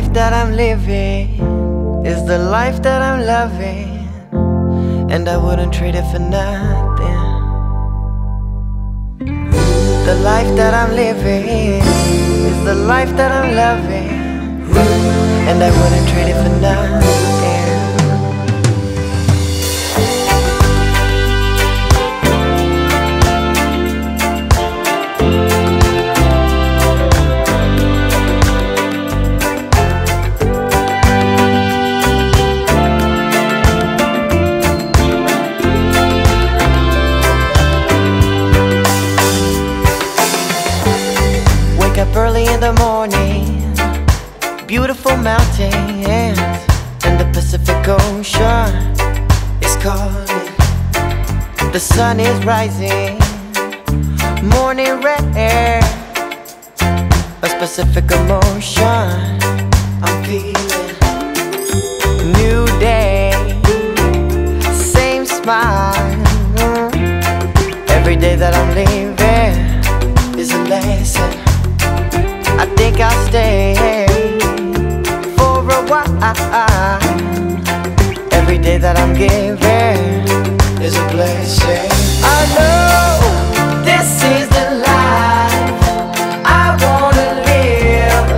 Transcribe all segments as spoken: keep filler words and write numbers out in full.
life that I'm living is the life that I'm loving, and I wouldn't trade it for nothing. The life that I'm living is the life that I'm loving, and I wouldn't trade it for nothing. Up early in the morning, beautiful mountains and the Pacific Ocean is calling. The sun is rising, morning red, a specific emotion I'm feeling. New day, same smile. Every day that I'm living is a lesson. I think I'll stay for a while. Every day that I'm giving is a blessing. I know this is the life I wanna live,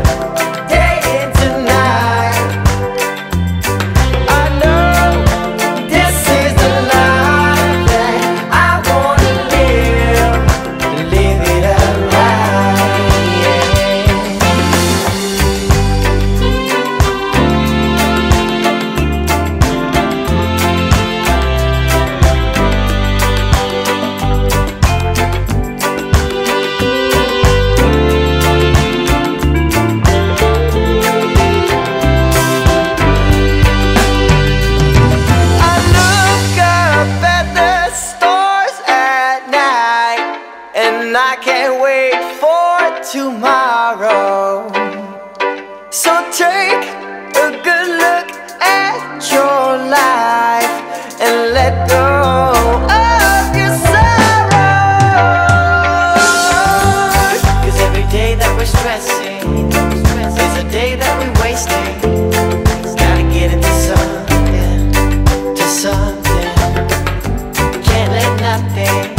day into night. I know this is the life that I wanna live, live it up right. I can't wait for tomorrow. So take a good look at your life and let go of your sorrows. Cause every day that we're stressing is a day that we're wasting. Gotta get into something, to something. Can't let nothing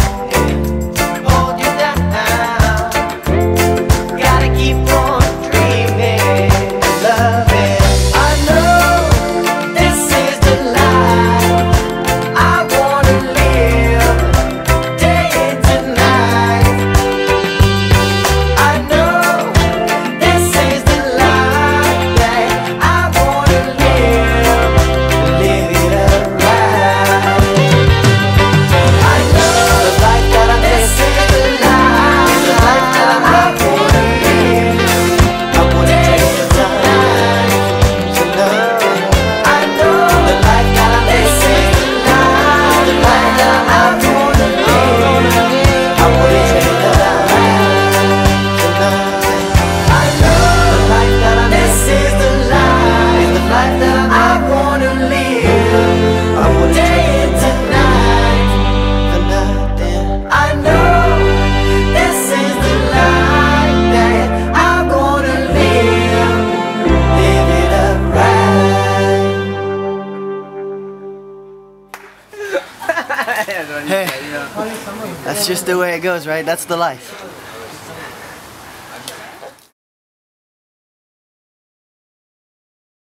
Hey, that's just the way it goes, right? That's the life.